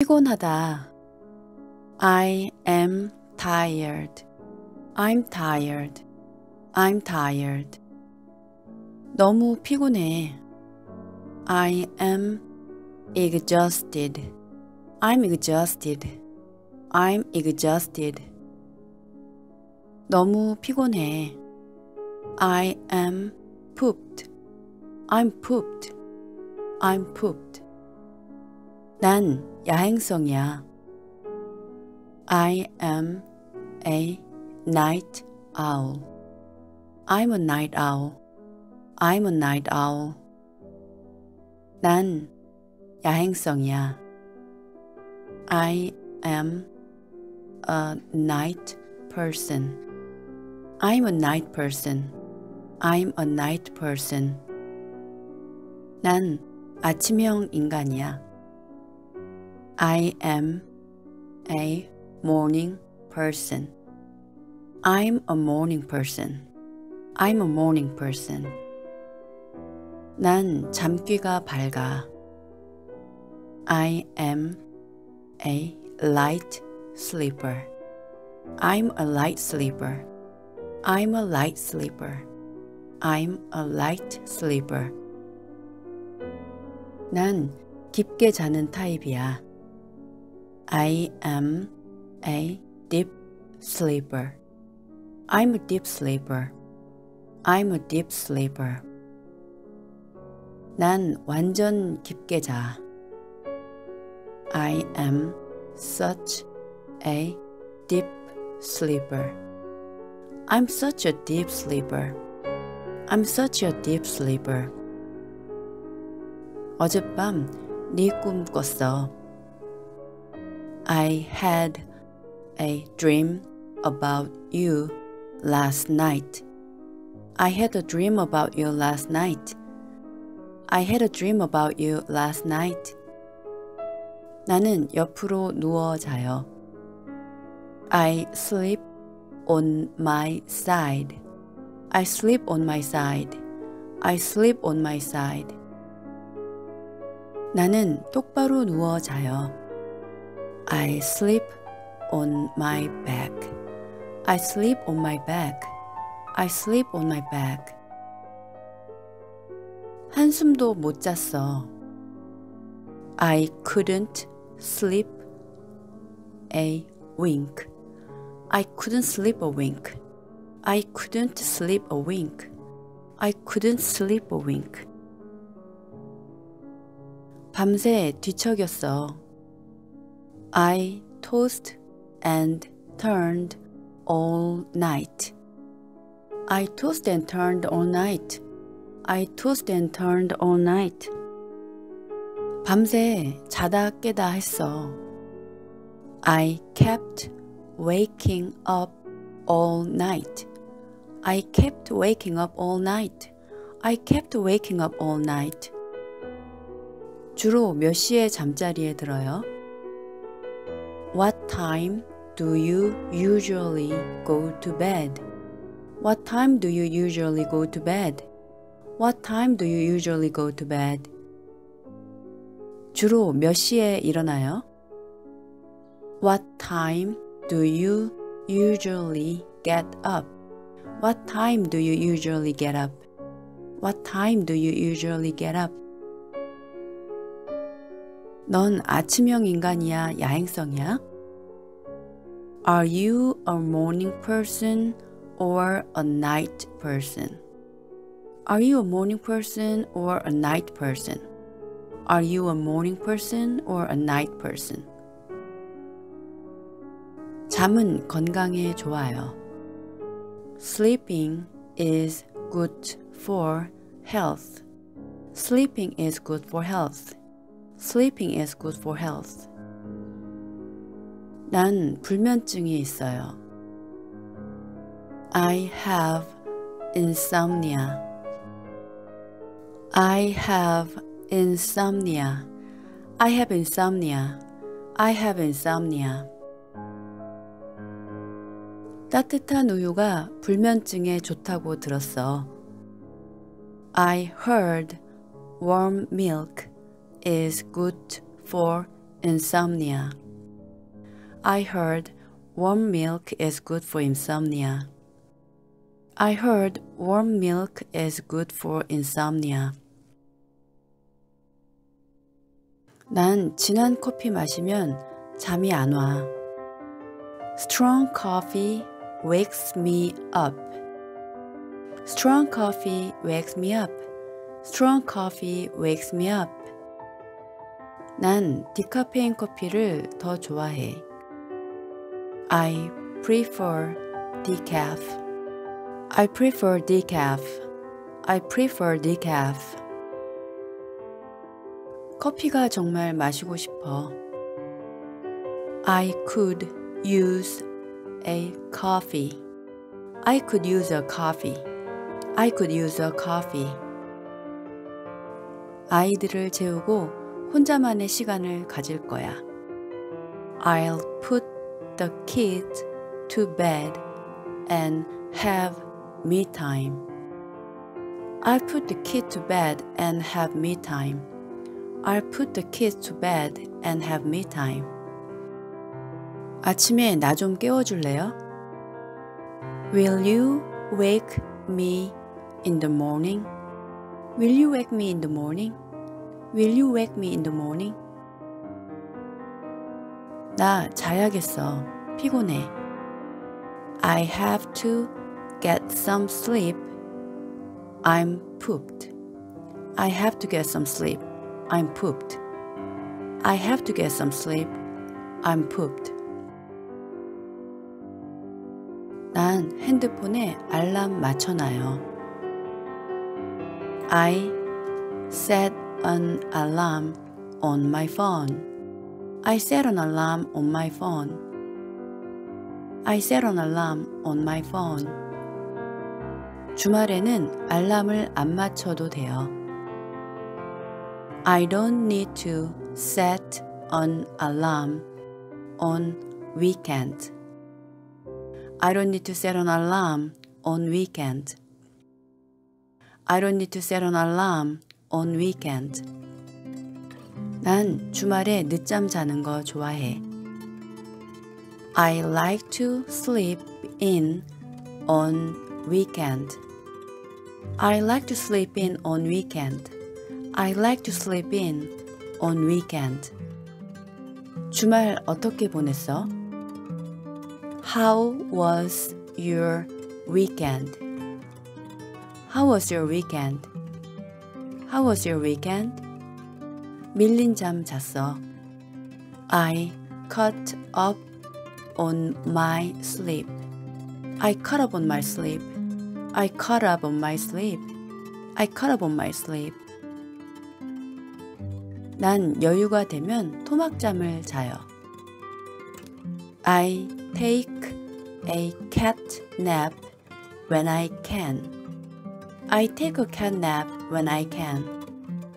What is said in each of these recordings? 피곤하다. I am tired. I'm tired. I'm tired. 너무 피곤해. I am exhausted. I'm exhausted. I'm exhausted. 너무 피곤해. I am pooped. I'm pooped. I'm pooped. 난 야행성이야. I am a night owl. I'm a night owl. I'm a night owl. 난 야행성이야. I am a night person. I'm a night person. I'm a night person. 난 아침형 인간이야. I am a morning person. I'm a morning person. I'm a morning person. 난 잠귀가 밝아. I am a light sleeper. I'm a light sleeper. I'm a light sleeper. I'm a light sleeper. 난 깊게 자는 타입이야. I am a deep sleeper. I'm a deep sleeper. I'm a deep sleeper. 난 완전 깊게 자. I am such a deep sleeper. I'm such a deep sleeper. I'm such a deep sleeper. 어젯밤 네 꿈 꿨어. I had a dream about you last night. I had a dream about you last night. I had a dream about you last night. 나는 옆으로 누워 자요. I sleep on my side. I sleep on my side. I sleep on my side. 나는 똑바로 누워 자요. I sleep on my back. I sleep on my back. I sleep on my back. 한숨도 못 잤어. I couldn't sleep a wink. I couldn't sleep a wink. I couldn't sleep a wink. I couldn't sleep a wink. 밤새 뒤척였어. I tossed and turned all night. I tossed and turned all night. I tossed and turned all night. 밤새 자다 깨다 했어. I kept waking up all night. I kept waking up all night. I kept waking up all night. 주로 몇 시에 잠자리에 들어요? What time do you usually go to bed? What time do you usually go to bed? What time do you usually go to bed? 주로 몇 시에 일어나요? What time do you usually get up? What time do you usually get up? What time do you usually get up? 넌 아침형 인간이야, 야행성이야? Are you a morning person or a night person? Are you a morning person or a night person? Are you a morning person or a night person? 잠은 건강에 좋아요. Sleeping is good for health. Sleeping is good for health. Sleeping is good for health. 난 불면증이 있어요. I have insomnia. I have insomnia. I have insomnia. I have insomnia. 따뜻한 우유가 불면증에 좋다고 들었어. I heard warm milk is good for Insomnia. I heard warm milk is good for insomnia. I heard warm milk is good for insomnia. 난 진한 커피 마시면 잠이 안 와. Strong coffee wakes me up. Strong coffee wakes me up. Strong coffee wakes me up. 난 디카페인 커피를 더 좋아해. I prefer decaf. I prefer decaf. I prefer decaf. 커피가 정말 마시고 싶어. I could use a coffee. I could use a coffee. I could use a coffee. 아이들을 재우고 혼자만의 시간을 가질 거야. I'll put the kids to bed and have me time. I'll put the kids to bed and have me time. I'll put the kids to bed and have me time. 아침에 나 좀 깨워줄래요? Will you wake me in the morning? Will you wake me in the morning? Will you wake me in the morning? 나 자야겠어. 피곤해. I have to get some sleep. I'm pooped. I have to get some sleep. I'm pooped. I have to get some sleep. I'm pooped. 난 핸드폰에 알람 맞춰놔요. I set an alarm on my phone. I set an alarm on my phone. I set an alarm on my phone. 주말에는 알람을 안 맞춰도 돼요. I don't need to set an alarm on weekend. I don't need to set an alarm on weekend. I don't need to set an alarm on weekend. 난 주말에 늦잠 자는 거 좋아해. I like to sleep in on weekend. I like to sleep in on weekend. I like to sleep in on weekend. 주말 어떻게 보냈어? How was your weekend? How was your weekend? How was your weekend? 밀린 잠 잤어. I caught up on my sleep. I caught up on my sleep. I caught up on my sleep. I caught up on my sleep. 난 여유가 되면 토막잠을 자요. I take a cat nap when I can. I take a cat nap when I can.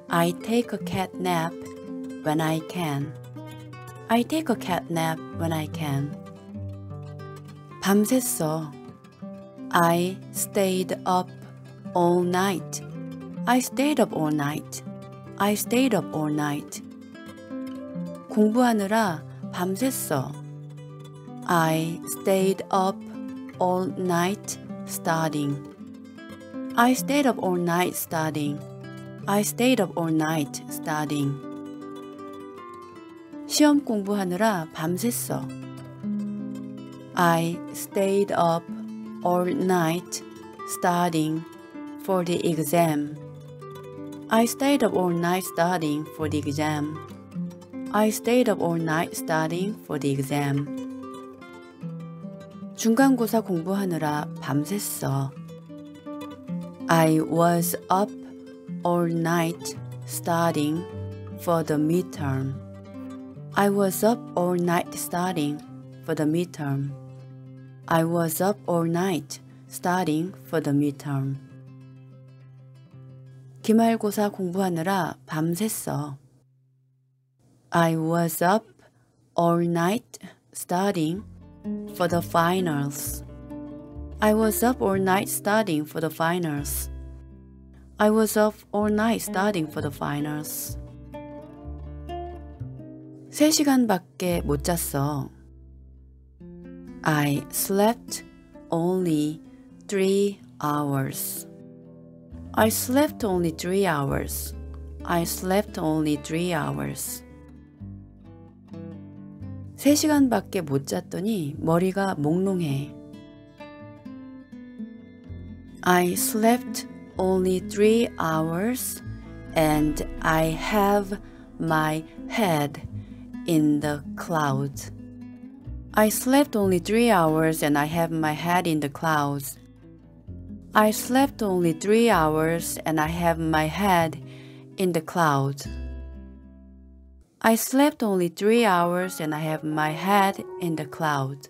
I take a cat nap when I can. I take a cat nap when I can. 밤샜어. I stayed up all night. I stayed up all night. I stayed up all night. 공부하느라 밤샜어. I stayed up all night studying. I stayed up all night studying. I stayed up all night studying. 시험 공부하느라 밤샜어. I stayed up all night studying for the exam. I stayed up all night studying for the exam. I stayed up all night studying for the exam. 중간고사 공부하느라 밤샜어. I was up all night studying for the midterm. I was up all night studying for the midterm. I was up all night studying for the midterm. 기말고사 공부하느라 밤샜어. I was up all night studying for the finals. I was up all night studying for the finals. I was up all night studying for the finals. 3시간밖에 못 잤어. I slept only 3 hours. I slept only 3 hours. I slept only 3 hours. 3시간밖에 못 잤더니 머리가 몽롱해. I slept only 3 hours and I have my head in the clouds. I slept only 3 hours and I have my head in the clouds. I slept only 3 hours and I have my head in the clouds. I slept only 3 hours and I have my head in the clouds.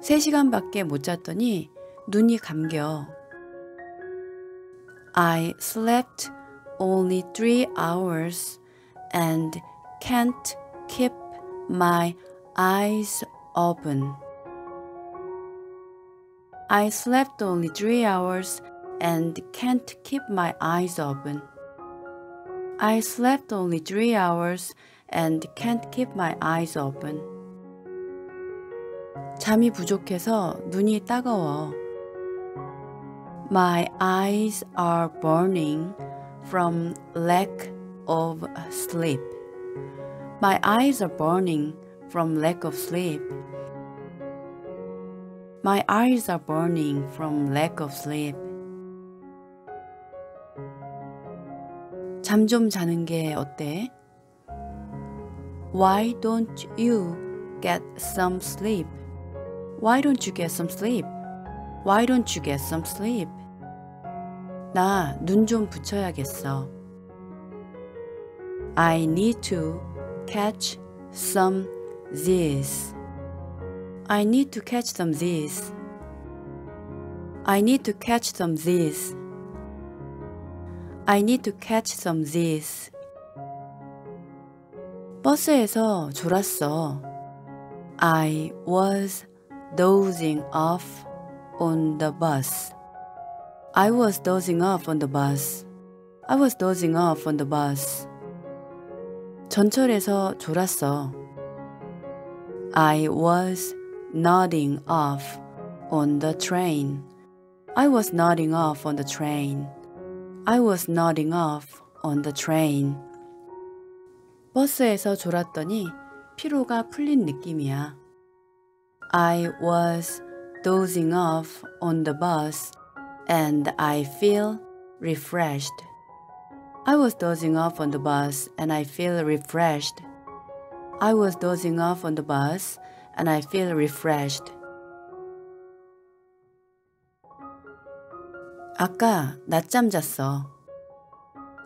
3시간밖에 못 잤더니 눈이 감겨. I slept only 3 hours and can't keep my eyes open. I slept only 3 hours and can't keep my eyes open. I slept only 3 hours and can't keep my eyes open. 잠이 부족해서 눈이 따가워. My eyes are burning from lack of sleep. My eyes are burning from lack of sleep. My eyes are burning from lack of sleep. 잠 좀 자는 게 어때? Why don't you get some sleep? Why don't you get some sleep? Why don't you get some sleep? 나 눈 좀 붙여야겠어. I need to catch some Z's. I need to catch some Z's. I need to catch some Z's. I need to catch some Z's. 버스에서 졸았어. I was dozing off on the bus. I was dozing off on the bus. I was dozing off on the bus. 전철에서 졸았어. I was nodding off on the train. I was nodding off on the train. I was nodding off on the train. 버스에서 졸았더니 피로가 풀린 느낌이야. I was dozing off on the bus and I feel refreshed. I was dozing off on the bus and I feel refreshed. I was dozing off on the bus and I feel refreshed. 아까 낮잠 잤어.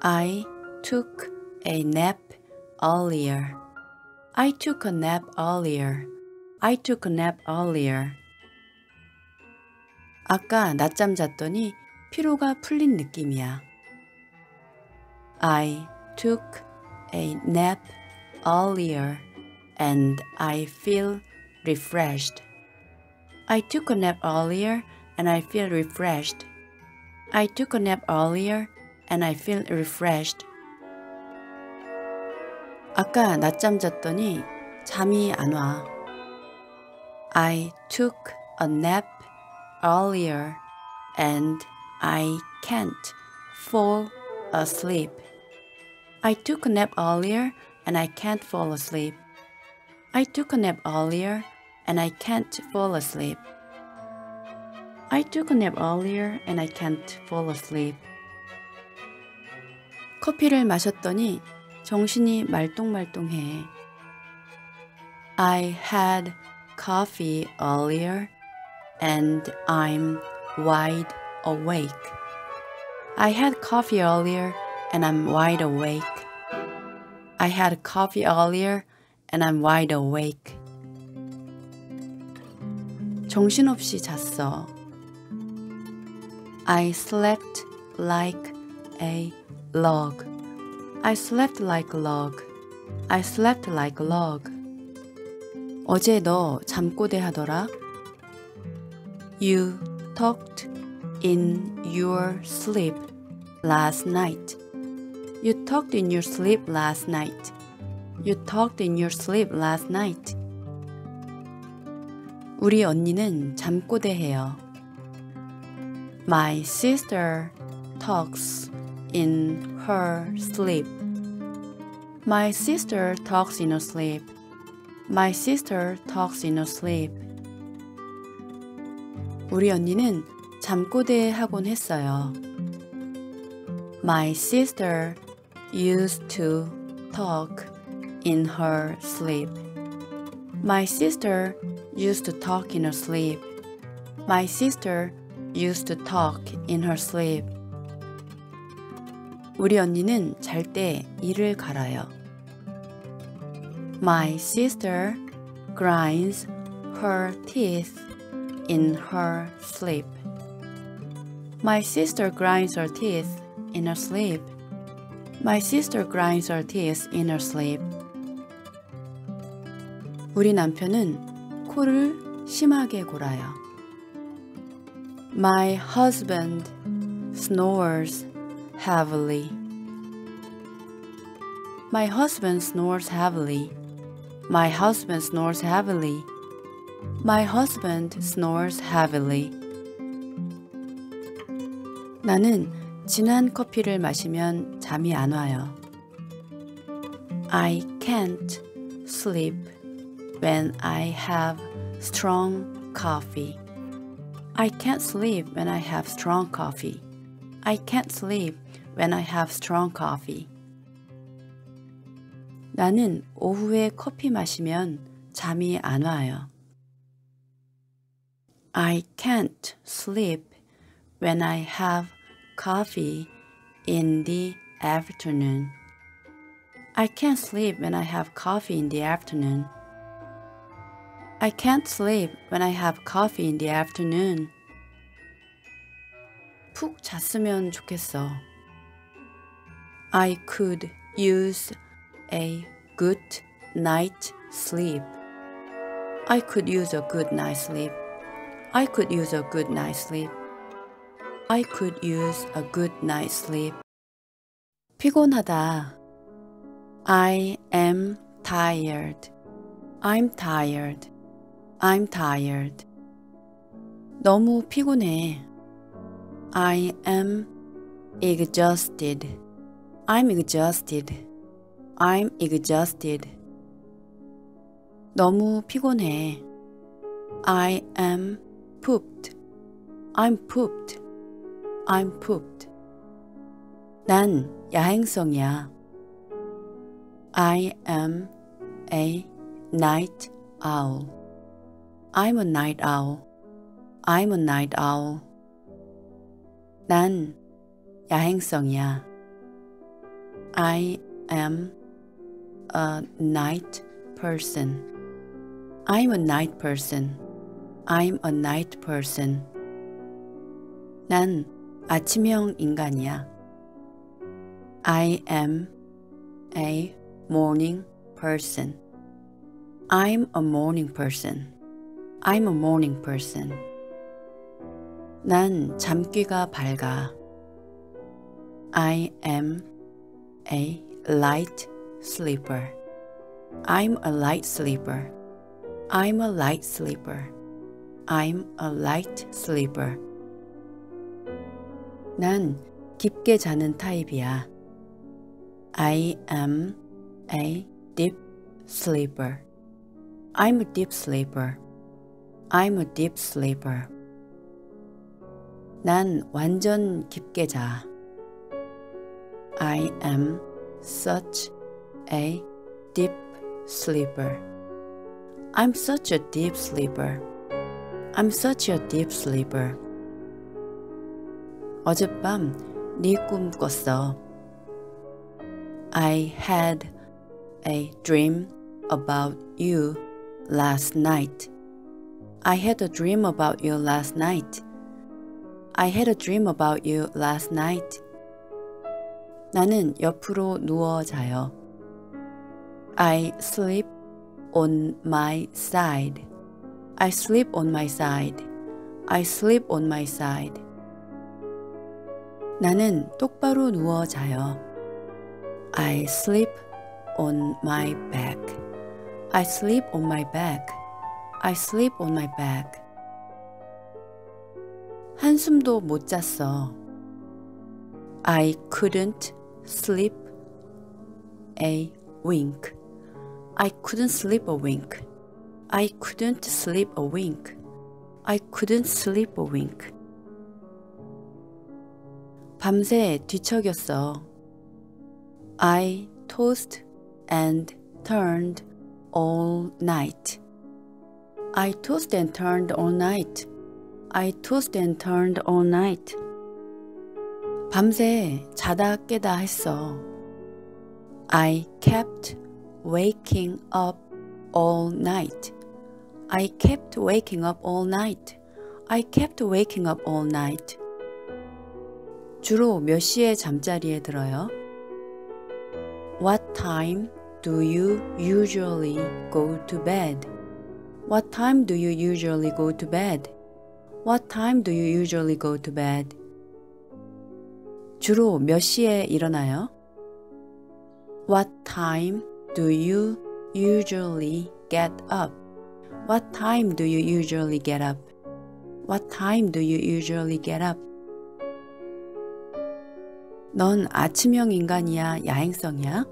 I took a nap earlier. I took a nap earlier. I took a nap earlier. 아까 낮잠 잤더니 피로가 풀린 느낌이야. I took a nap earlier and I feel refreshed. I took a nap earlier and I feel refreshed. I took a nap earlier and I feel refreshed. 아까 낮잠 잤더니 잠이 안 와. I took a nap earlier and I can't fall asleep. I took a nap earlier and I can't fall asleep. I took a nap earlier and I can't fall asleep. I took a nap earlier and I can't fall asleep. 커피를 마셨더니 정신이 말똥말똥해. I had coffee earlier and I'm wide awake. I had coffee earlier and I'm wide awake. I had coffee earlier and I'm wide awake. 정신없이 잤어. I slept like a log. I slept like a log. I slept like a log. 어제 너 잠꼬대 하더라. You talked in your sleep last night. You talked in your sleep last night. You talked in your sleep last night. 우리 언니는 잠꼬대해요. My sister talks in her sleep. My sister talks in her sleep. My sister talks in her sleep. 우리 언니는 잠꼬대하곤 했어요. My sister used to talk in her sleep. My sister used to talk in her sleep. My sister used to talk in her sleep. 우리 언니는 잘 때 이를 갈아요. My sister grinds her teeth in her sleep. My sister grinds her teeth in her sleep. My sister grinds her teeth in her sleep. 우리 남편은 코를 심하게 골아요. My husband snores heavily. My husband snores heavily. My husband snores heavily. My husband snores heavily. 나는 진한 커피를 마시면 잠이 안 와요. I can't sleep when I have strong coffee. I can't sleep when I have strong coffee. I can't sleep when I have strong coffee. 나는 오후에 커피 마시면 잠이 안 와요. I can't sleep when I have coffee in the afternoon. I can't sleep when I have coffee in the afternoon. I can't sleep when I have coffee in the afternoon. 푹 잤으면 좋겠어. I could use a good night's sleep. I could use a good night's sleep. I could use a good night's sleep. I could use a good night's sleep. 피곤하다. I am tired. I'm tired. I'm tired. 너무 피곤해. I am exhausted. I'm exhausted. I'm exhausted. 너무 피곤해. I am pooped. I'm pooped. I'm pooped. 난 야행성이야. I am a night owl. I'm a night owl. I'm a night owl. 난 야행성이야. I am a night person. I'm a night person. I'm a night person. 난 아침형 인간이야. I am a morning person. I'm a morning person. I'm a morning person. 난 잠귀가 밝아. I am a light sleeper. I'm a light sleeper. I'm a light sleeper. I'm a light sleeper. 난 깊게 자는 타입이야. I am a deep sleeper. I'm a deep sleeper. I'm a deep sleeper. 난 완전 깊게 자. I am such a deep sleeper. I'm such a deep sleeper. I'm such a deep sleeper. 어젯밤 네 꿈 꿨어. I had a dream about you last night. I had a dream about you last night. I had a dream about you last night. 나는 옆으로 누워 자요. I sleep on my side. I sleep on my side. I sleep on my side. 나는 똑바로 누워 자요. I sleep on my back. I sleep on my back. I sleep on my back. 한숨도 못 잤어. I couldn't sleep a wink. I couldn't sleep a wink. I couldn't sleep a wink. I couldn't sleep a wink. 밤새 뒤척였어. I tossed and turned all night. I tossed and turned all night. I tossed and turned all night. 밤새 자다 깨다 했어. I kept waking up all night. I kept waking up all night. I kept waking up all night. 주로 몇 시에 잠자리에 들어요? What time do you usually go to bed? What time do you usually go to bed? What time do you usually go to bed? 주로 몇 시에 일어나요? What time do you usually get up? What time do you usually get up? What time do you usually get up? 넌 아침형 인간이야, 야행성이야?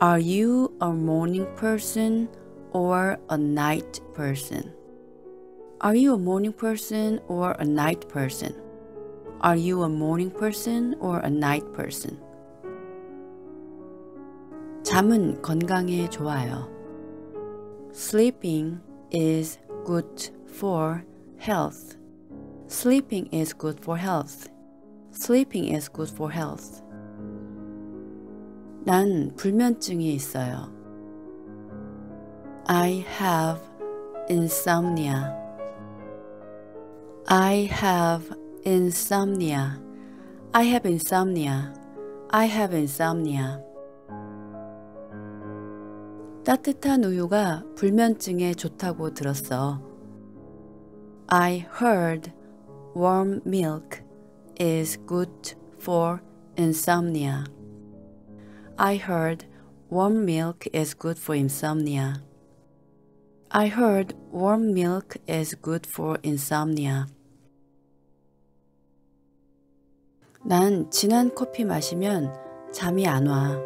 Are you a morning person or a night person? Are you a morning person or a night person? Are you a morning person or a night person? 잠은 건강에 좋아요. Sleeping is good for health. Sleeping is good for health. Sleeping is good for health. 난 불면증이 있어요. I have insomnia. I have insomnia. I have insomnia. I have insomnia. 따뜻한 우유가 불면증에 좋다고 들었어. I heard warm milk is good for insomnia. I heard warm milk is good for insomnia. I heard warm milk is good for insomnia. 난 진한 커피 마시면 잠이 안 와.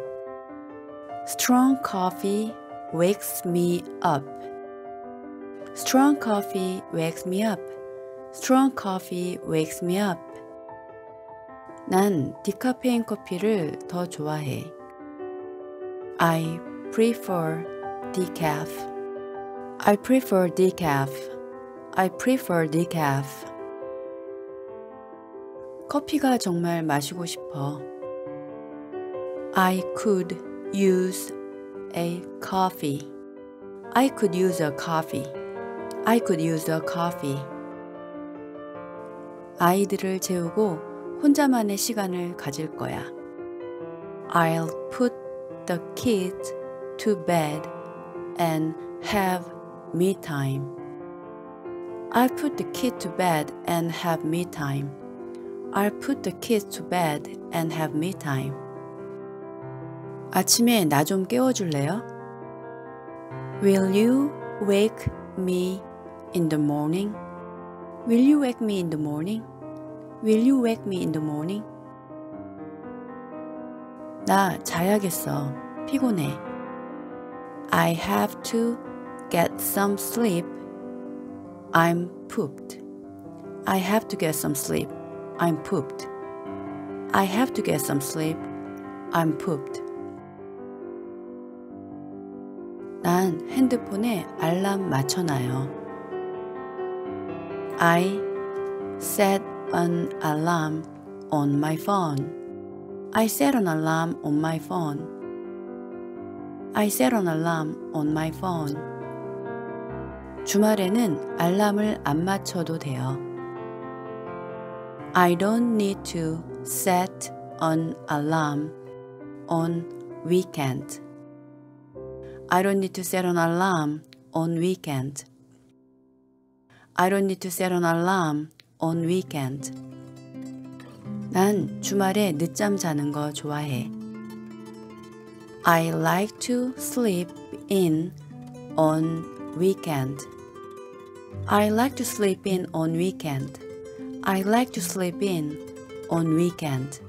Strong coffee wakes me up. Strong coffee wakes me up. Strong coffee wakes me up. 난 디카페인 커피를 더 좋아해. I prefer decaf. I prefer decaf. I prefer decaf. 커피가 정말 마시고 싶어. I could use a coffee. I could use a coffee. I could use a coffee. 아이들을 재우고 혼자만의 시간을 가질 거야. I'll put the kids to bed and have me time. I'll put the kids to bed and have me time. I'll put the kids to bed and have me time. 아침에 나 좀 깨워줄래요? Will you wake me in the morning? Will you wake me in the morning? Will you wake me in the morning? 나 자야겠어. 피곤해. I have to get some sleep. I'm pooped. I have to get some sleep. I'm pooped. I have to get some sleep. I'm pooped. 난 핸드폰에 알람 맞춰놔요. I set an alarm on my phone. I set an alarm on my phone. I set an alarm on my phone. 주말에는 알람을 안 맞춰도 돼요. I don't need to set an alarm on weekend. I don't need to set an alarm on weekend. I don't need to set an alarm on weekend. 난 주말에 늦잠 자는 거 좋아해. I like to sleep in on weekend. I like to sleep in on weekend. I like to sleep in on weekend.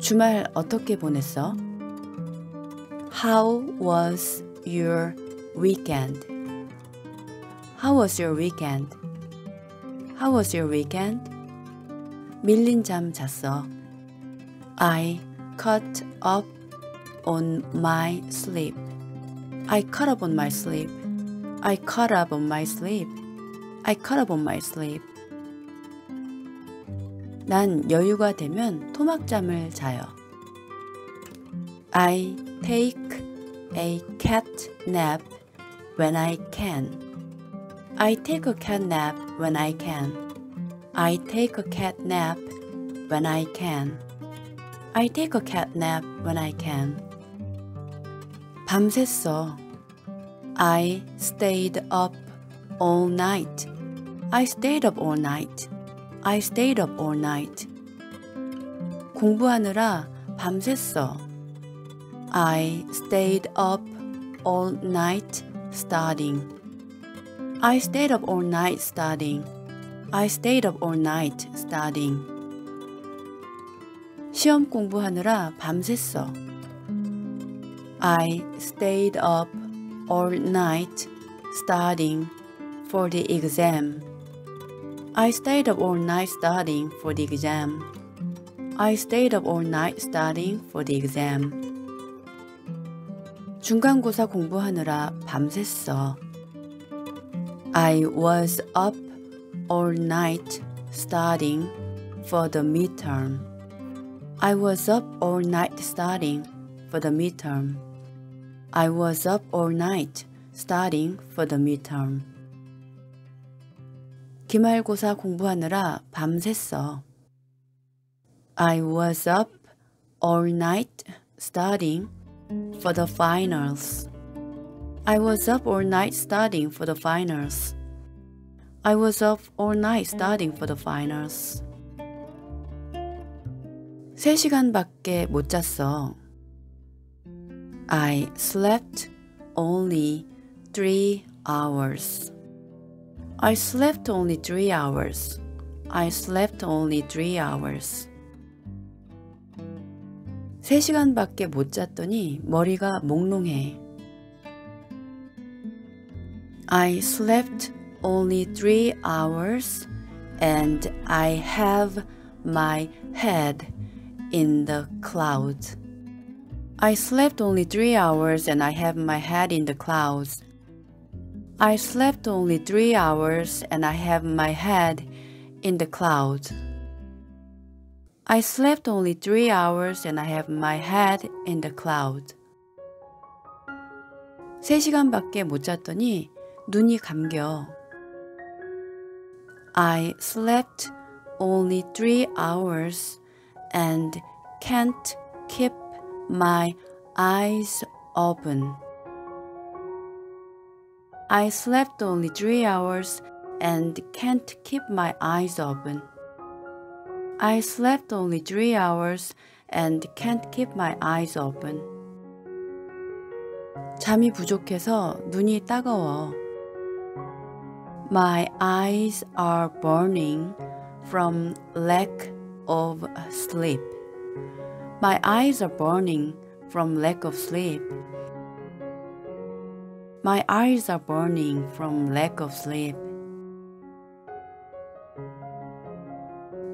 주말 어떻게 보냈어? How was your weekend? How was your weekend? How was your weekend? 밀린 잠 잤어. I caught up on my sleep. I caught up on my sleep. I caught up on my sleep. I caught up on my sleep. 난 여유가 되면 토막잠을 자요. I take a cat nap when I can. I take a cat nap when I can. I take a cat nap when I can. I take a cat nap when I can. 밤샜어. I stayed up all night. I stayed up all night. I stayed up all night. 공부하느라 밤샜어. I stayed up all night studying. I stayed up all night studying. I stayed up all night studying. 시험 공부하느라 밤샜어. I stayed up all night studying for the exam. I stayed up all night studying for the exam. I stayed up all night studying for the exam. 중간고사 공부하느라 밤샜어. I was up all night studying for the midterm. I was up all night studying for the midterm. I was up all night studying for the midterm. 기말고사 공부하느라 밤샜어. I was up all night studying for the finals. I was up all night studying for the finals. I was up all night studying for the finals. 3시간밖에 못 잤어. I slept only 3 hours. I slept only 3 hours. I slept only 3 hours. 3시간밖에 못 잤더니 머리가 몽롱해. I slept only 3 hours and I have my head in the clouds. I slept only 3 hours and I have my head in the clouds. I slept only 3 hours and I have my head in the clouds. I slept only 3 hours and I have my head in the clouds. 3시간밖에 못 잤더니 눈이 감겨. I slept only 3 hours and can't keep my eyes open. I slept only 3 hours and can't keep my eyes open. I slept only 3 hours and can't keep my eyes open. 잠이 부족해서 눈이 따가워. My eyes are burning from lack of sleep. My eyes are burning from lack of sleep. My eyes are burning from lack of sleep.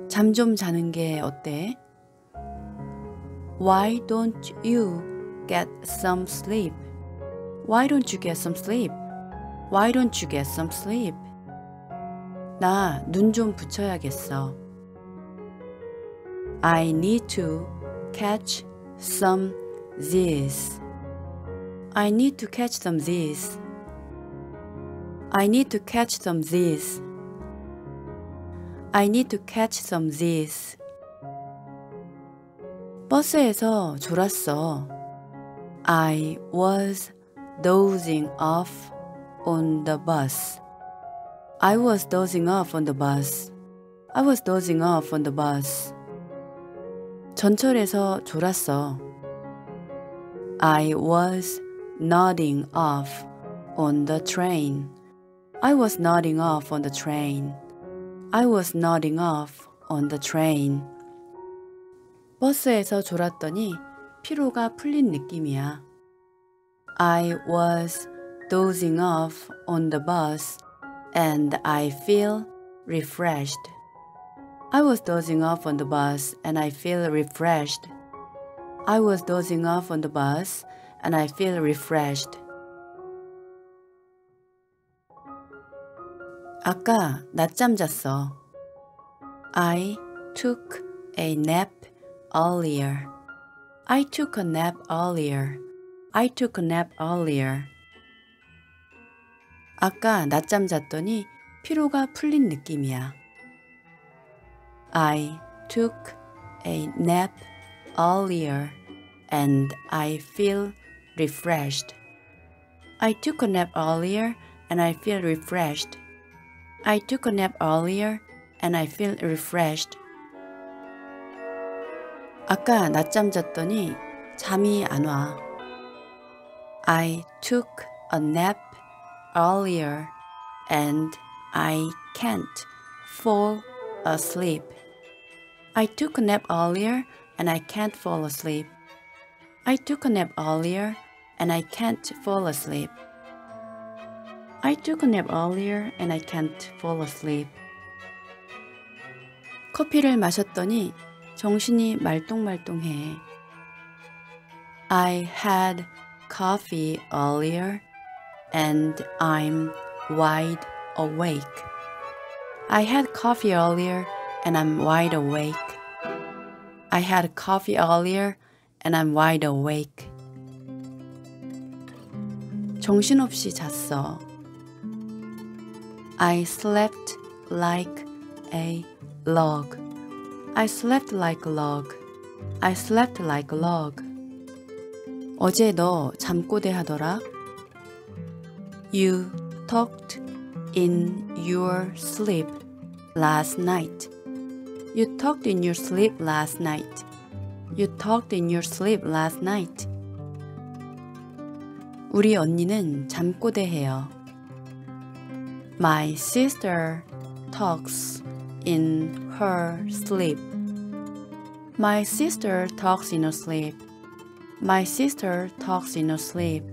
잠 좀 자는 게 어때? Why don't you get some sleep? Why don't you get some sleep? Why don't you get some sleep? 나 눈 좀 붙여야겠어. I need to catch some Z's. I need to catch some Z's. I need to catch some Z's. I need to catch some Z's. 버스에서 졸았어. I was dozing off on the bus. I was dozing off on the bus. I was dozing off on the bus. 전철에서 졸았어. I was nodding off on the train. I was nodding off on the train. I was nodding off on the train. 버스에서 졸았더니 피로가 풀린 느낌이야. I was dozing off on the bus and I feel refreshed. I was dozing off on the bus and I feel refreshed. I was dozing off on the bus and I feel refreshed. 아까 낮잠 잤어. I took a nap earlier. I took a nap earlier. I took a nap earlier. 아까 낮잠 잤더니 피로가 풀린 느낌이야. I took a nap earlier and I feel refreshed. I took a nap earlier and I feel refreshed. I took a nap earlier and I feel refreshed. 아까 낮잠 잤더니 잠이 안 와. I took a nap earlier and I can't fall asleep. I took a nap earlier and I can't fall asleep. I took a nap earlier and I can't fall asleep. I took a nap earlier and I can't fall asleep. 커피를 마셨더니 정신이 말똥말똥해. I had coffee earlier and I'm wide awake. I had coffee earlier and I'm wide awake. I had coffee earlier and I'm wide awake. 정신없이 잤어. I slept like a log. I slept like a log. I slept like a log. 어제 너 잠꼬대 하더라. You talked in your sleep last night. You talked in your sleep last night. You talked in your sleep last night. 우리 언니는 잠꼬대 해요. My sister talks in her sleep. My sister talks in her sleep. My sister talks in her sleep.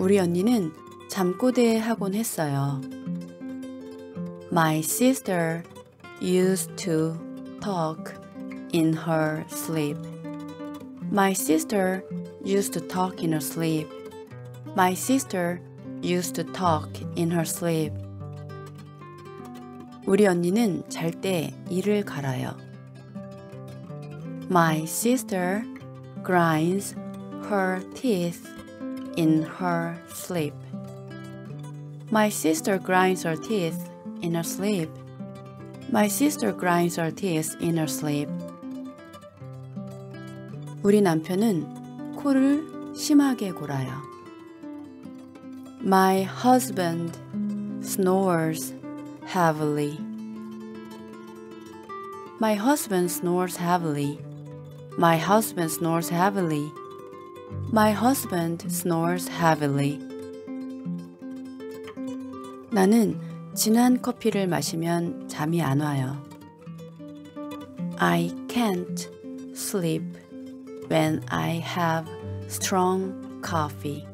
우리 언니는 잠꼬대 하곤 했어요. My sister used to talk in her sleep. My sister used to talk in her sleep. My sister used to talk in her sleep. 우리 언니는 잘 때 이를 갈아요. My sister grinds her teeth in her sleep. My sister grinds her teeth in her sleep. My sister grinds her teeth in her sleep. 우리 남편은 코를 심하게 골아요. My husband snores heavily. My husband snores heavily. My husband snores heavily. My husband snores heavily. 나는 진한 커피를 마시면 잠이 안 와요. I can't sleep when I have strong coffee.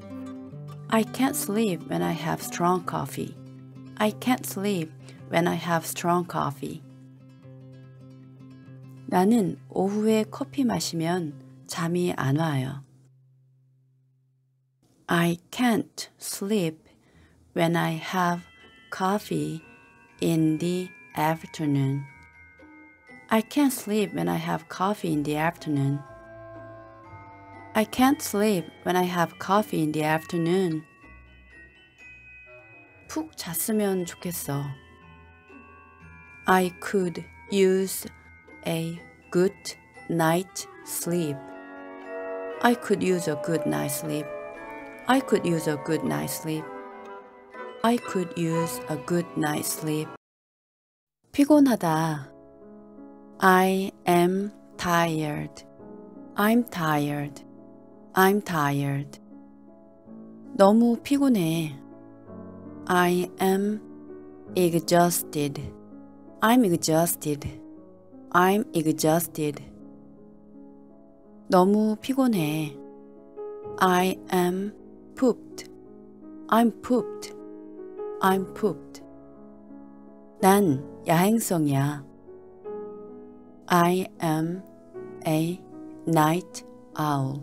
I can't sleep when I have strong coffee. I can't sleep when I have strong coffee. 나는 오후에 커피 마시면 잠이 안 와요. I can't sleep when I have coffee in the afternoon. I can't sleep when I have coffee in the afternoon. I can't sleep when I have coffee in the afternoon. 푹 잤으면 좋겠어. I could use a good night's sleep. I could use a good night's sleep. I could use a good night's sleep. I could use a good night's sleep. 피곤하다. I am tired. I'm tired. I'm tired. 너무 피곤해. I am exhausted. I'm exhausted. I'm exhausted. 너무 피곤해. I am pooped. I'm pooped. I'm pooped. 난 야행성이야. I am a night owl.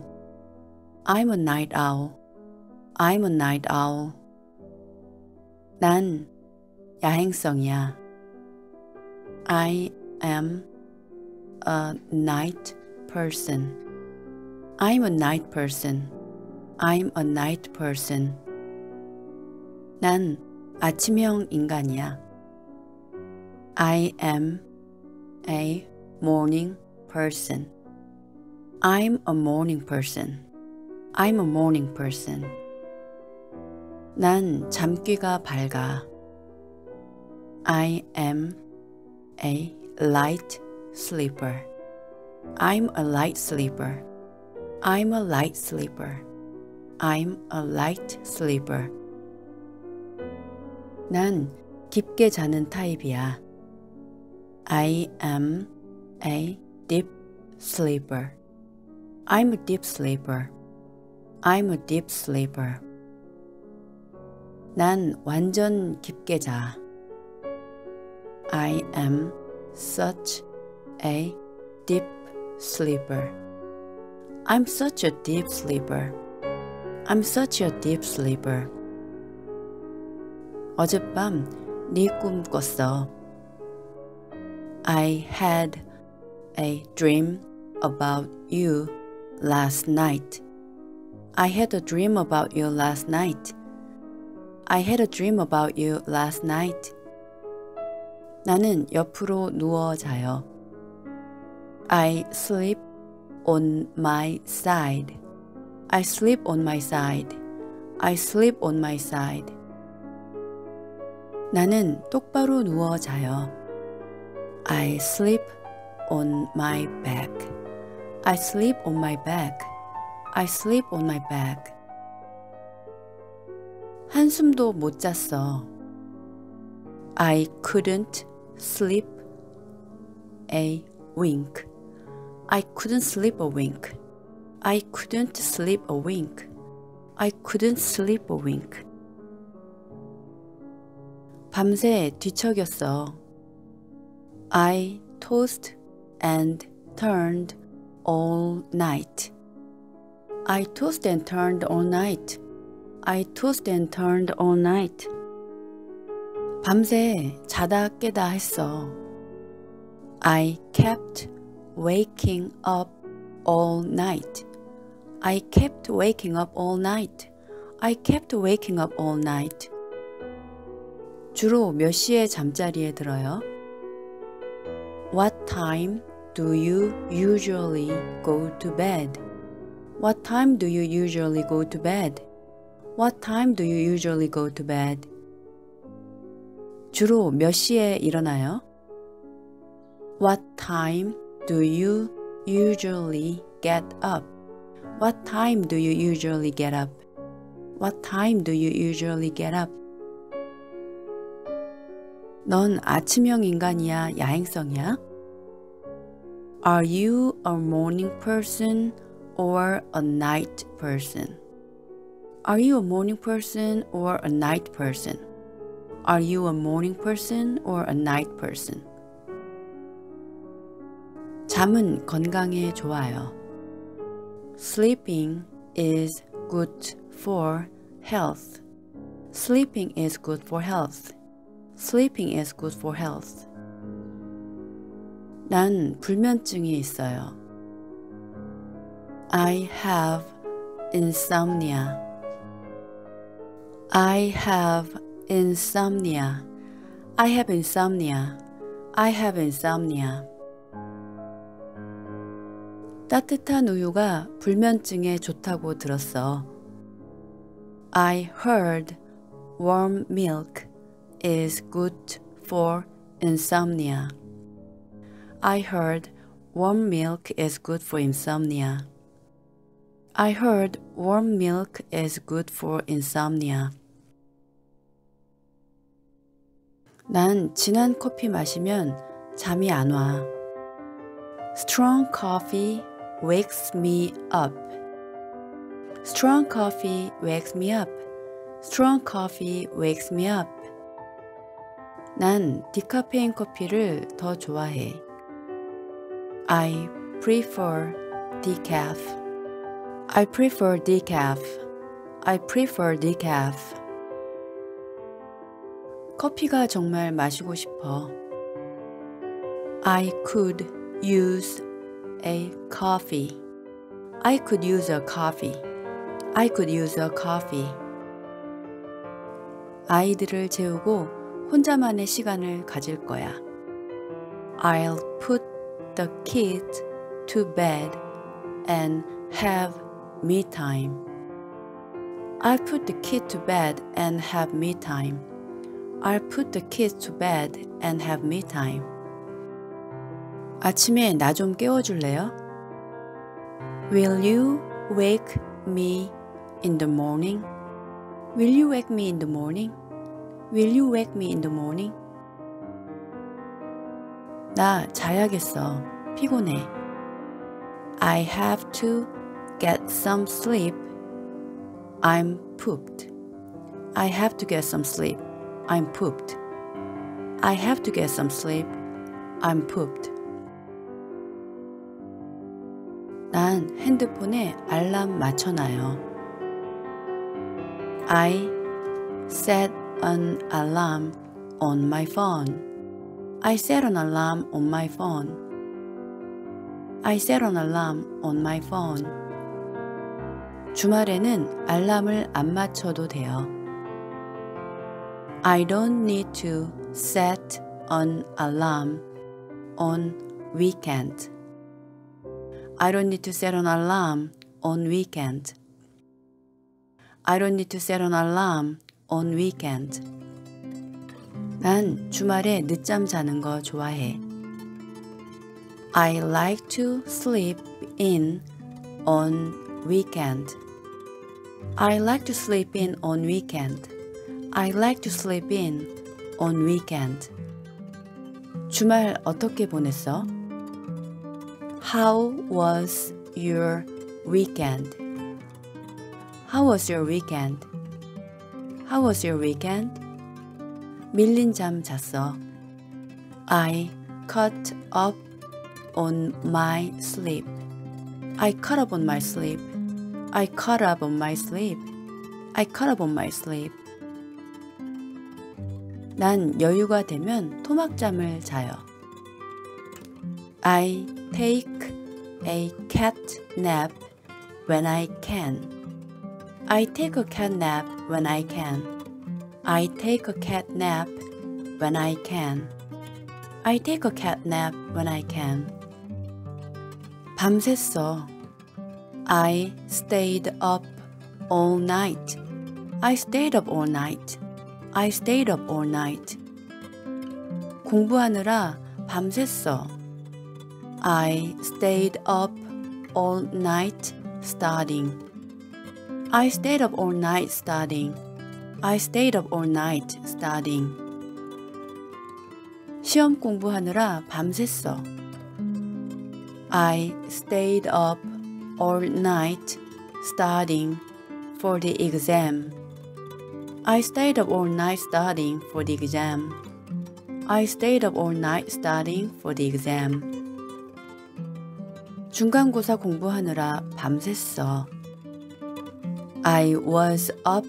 I'm a night owl. I'm a night owl. 난 야행성이야. I am a night person. I'm a night person. I'm a night person. 난 아침형 인간이야. I am a morning person. I'm a morning person. I'm a morning person. 난 잠귀가 밝아. I am a light sleeper. I'm a light sleeper. I'm a light sleeper. I'm a light sleeper. 난 깊게 자는 타입이야. I am a deep sleeper. I'm a deep sleeper. I'm a deep sleeper. 난 완전 깊게 자. I am such a deep sleeper. I'm such a deep sleeper. I'm such a deep sleeper. 어젯밤 네 꿈 꿨어. I had a dream about you last night. I had a dream about you last night. I had a dream about you last night. 나는 옆으로 누워 자요. I sleep on my side. I sleep on my side. I sleep on my side. 나는 똑바로 누워 자요. I sleep on my back. I sleep on my back. I sleep on my back. 한숨도 못 잤어. I couldn't sleep a wink. I couldn't sleep a wink. I couldn't sleep a wink. I couldn't sleep a wink. 밤새 뒤척였어. I tossed and turned all night. I tossed and turned all night. I tossed and turned all night. 밤새 자다 깨다 했어. I kept waking up all night. I kept waking up all night. I kept waking up all night. 주로 몇 시에 잠자리에 들어요? What time do you usually go to bed? What time do you usually go to bed? What time do you usually go to bed? 주로 몇 시에 일어나요? What time do you usually get up? What time do you usually get up? What time do you usually get up? 넌 아침형 인간이야, 야행성이야? Are you a morning person or a night person? Are you a morning person or a night person? Are you a morning person or a night person? 잠은 건강에 좋아요. Sleeping is good for health. Sleeping is good for health. Sleeping is good for health. 난 불면증이 있어요. I have insomnia. I have insomnia. I have insomnia. I have insomnia. 따뜻한 우유가 불면증에 좋다고 들었어. I heard warm milk is good for insomnia. I heard warm milk is good for insomnia. I heard warm milk is good for insomnia. 난 진한 커피 마시면 잠이 안 와. Strong coffee wakes me up. Strong coffee wakes me up. Strong coffee wakes me up. 난 디카페인 커피를 더 좋아해. I prefer decaf. I prefer decaf. I prefer decaf. 커피가 정말 마시고 싶어. I could use a coffee. I could use a coffee. I could use a coffee. 아이들을 재우고 혼자만의 시간을 가질 거야. I'll put the kids to bed and have me time. I'll put the kids to bed and have me time. I'll put the kids to bed and have me time. 아침에 나 좀 깨워줄래요? Will you wake me in the morning? Will you wake me in the morning? Will you wake me in the morning? 나 자야겠어. 피곤해. I have to get some sleep. I'm pooped. I have to get some sleep. I'm pooped. I have to get some sleep. I'm pooped. 난 핸드폰에 알람 맞춰놔요. I set an alarm on my phone. I set an alarm on my phone. I set an alarm on my phone. 주말에는 알람을 안 맞춰도 돼요. I don't need to set an alarm on weekend. I don't need to set an alarm on weekend. I don't need to set an alarm on weekend. 난 주말에 늦잠 자는 거 좋아해. I like to sleep in on weekend. I like to sleep in on weekend. I like to sleep in on weekend. 주말 어떻게 보냈어? How was your weekend? How was your weekend? How was your weekend? 밀린 잠 잤어. I caught up on my sleep. I caught up on my sleep. I caught up on my sleep. I caught up on my sleep. 난 여유가 되면 토막잠을 자요. I take a cat nap when I can. I take a cat nap when I can. I take a cat nap when I can. I take a cat nap when I can. 밤샜어. I stayed up all night. I stayed up all night. I stayed up all night. 공부하느라 밤샜어. I stayed up all night studying. I stayed up all night studying. I stayed up all night studying. 시험 공부하느라 밤샜어. I stayed up all night studying for the exam. I stayed up all night studying for the exam. I stayed up all night studying for the exam. 중간고사 공부하느라 밤샜어. I was up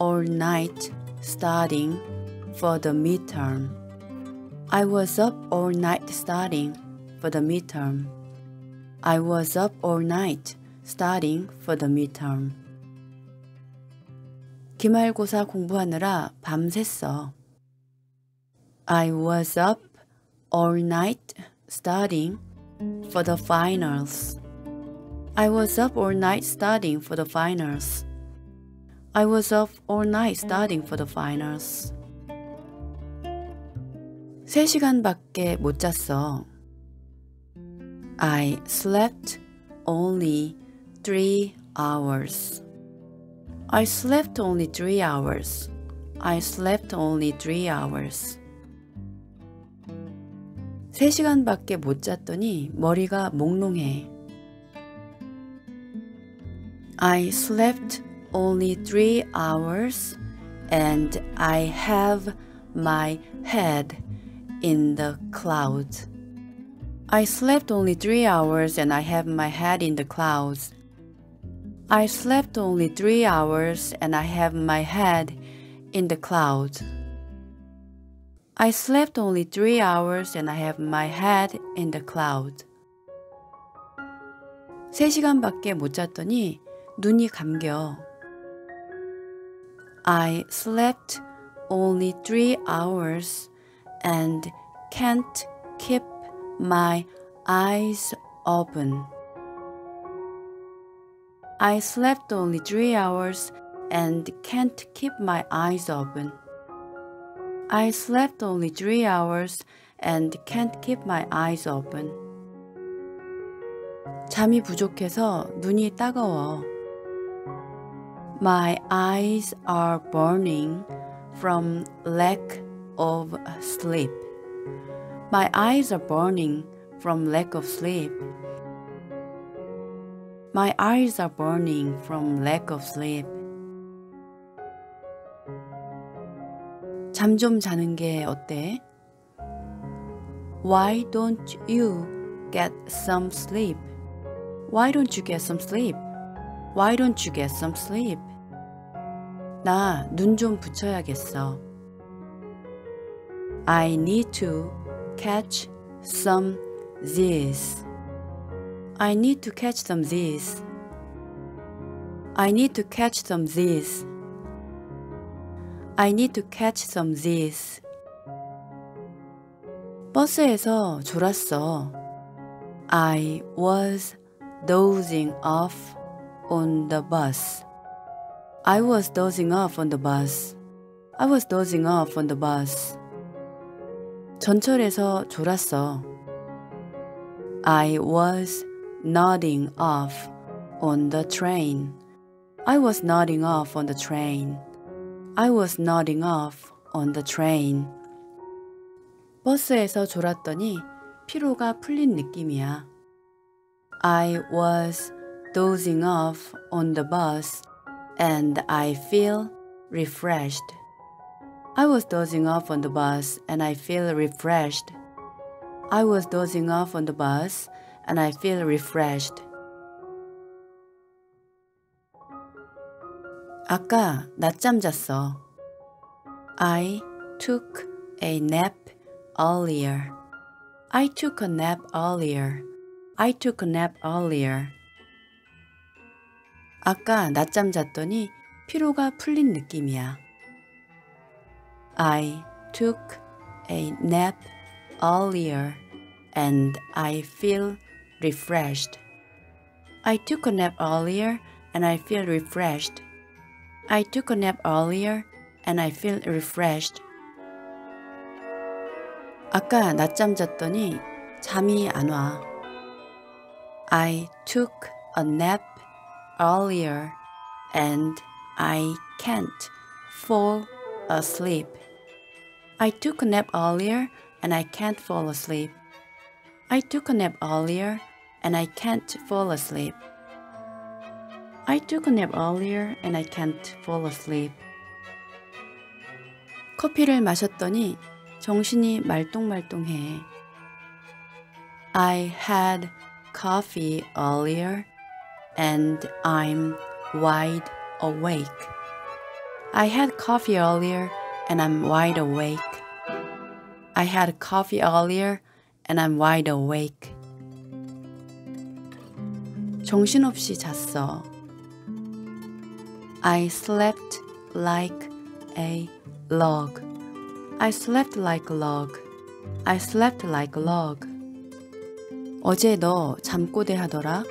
all night studying for the midterm. I was up all night studying for the midterm. I was up all night studying for the midterm. 기말고사 공부하느라 밤샜어. I was up all night studying for the finals. I was up all night studying for the finals. I was up all night studying for the finals. 3시간밖에 못 잤어. I slept only 3 hours. I slept only 3 hours. I slept only 3 hours. 3시간밖에 못 잤더니 머리가 몽롱해. I slept only 3 hours and I have my head in the clouds. I slept only 3 hours and I have my head in the clouds. I slept only 3 hours and I have my head in the clouds. I slept only 3 hours and I have my head in the clouds. 3시간밖에 못 잤더니 눈이 감겨. I slept only 3 hours and can't keep my eyes open. I slept only 3 hours and can't keep my eyes open. I slept only 3 hours and can't keep my eyes open. 잠이 부족해서 눈이 따가워. My eyes are burning from lack of sleep. My eyes are burning from lack of sleep. My eyes are burning from lack of sleep. 잠 좀 자는 게 어때? Why don't you get some sleep? Why don't you get some sleep? Why don't you get some sleep? 나 눈 좀 붙여야겠어. I need to catch some Z's. I need to catch some Z's. I need to catch some Z's. I need to catch some Z's. 버스에서 졸았어. I was dozing off on the bus. I was dozing off on the bus. I was dozing off on the bus. 전철에서 졸았어. I was nodding off on the train. I was nodding off on the train. I was nodding off on the train. 버스에서 졸았더니 피로가 풀린 느낌이야. I was dozing off on the bus and I feel refreshed. I was dozing off on the bus and I feel refreshed. I was dozing off on the bus and I feel refreshed. 아까 낮잠 잤어. I took a nap earlier. I took a nap earlier. I took a nap earlier. 아까 낮잠 잤더니 피로가 풀린 느낌이야. I took a nap earlier and I feel refreshed. I took a nap earlier and I feel refreshed. I took a nap earlier and I feel refreshed. 아까 낮잠 잤더니 잠이 안 와. I took a nap earlier and I can't fall asleep. I took a nap earlier and I can't fall asleep. I took a nap earlier and I can't fall asleep. I took a nap earlier and I can't fall asleep. 커피를 마셨더니 정신이 말똥말똥해. I had coffee earlier and I'm wide awake. I had coffee earlier and I'm wide awake. I had coffee earlier and I'm wide awake. 정신없이 잤어. I slept like a log. I slept like a log. I slept like a log. 어제 너 잠꼬대 하더라.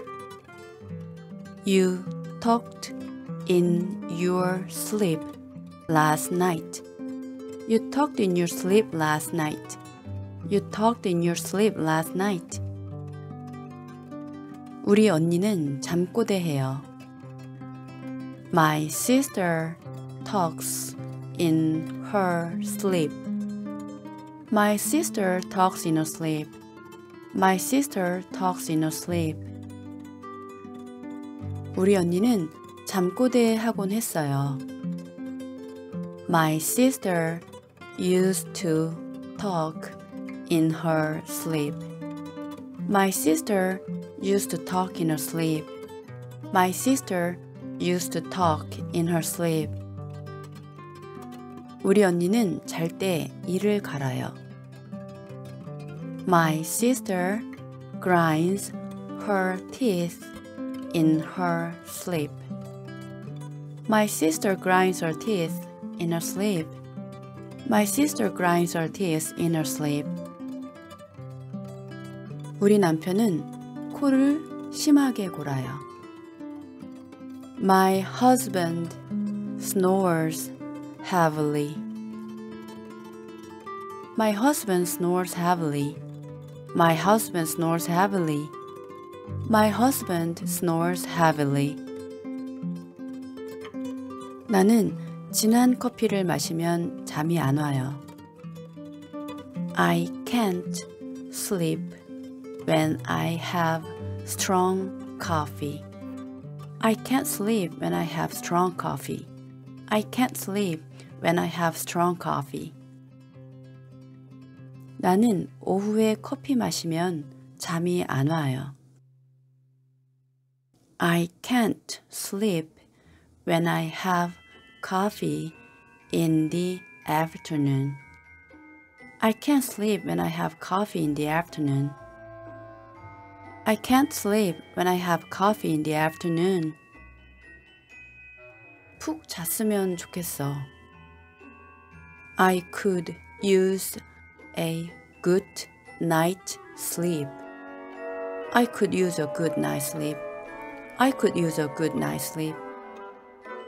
You talked in your sleep last night. You talked in your sleep last night. You talked in your sleep last night. 우리 언니는 잠꼬대해요. My sister talks in her sleep. My sister talks in her sleep. My sister talks in her sleep. 우리 언니는 잠꼬대하곤 했어요. My sister used to talk in her sleep. My sister used to talk in her sleep. My sister used to talk in her sleep. 우리 언니는 잘 때 이를 갈아요. My sister grinds her teeth in her sleep. My sister grinds her teeth in her sleep. My sister grinds her teeth in her sleep. 우리 남편은 코를 심하게 골아요. My husband snores heavily. My husband snores heavily. My husband snores heavily. My husband snores heavily. 나는 진한 커피를 마시면 잠이 안 와요. I can't sleep when I have strong coffee. I can't sleep when I have strong coffee. I can't sleep when I have strong coffee. 나는 오후에 커피 마시면 잠이 안 와요. I can't sleep when I have coffee in the afternoon. I can't sleep when I have coffee in the afternoon. I can't sleep when I have coffee in the afternoon. 푹 잤으면 좋겠어. I could use a good night's sleep. I could use a good night's sleep. I could use a good night's sleep.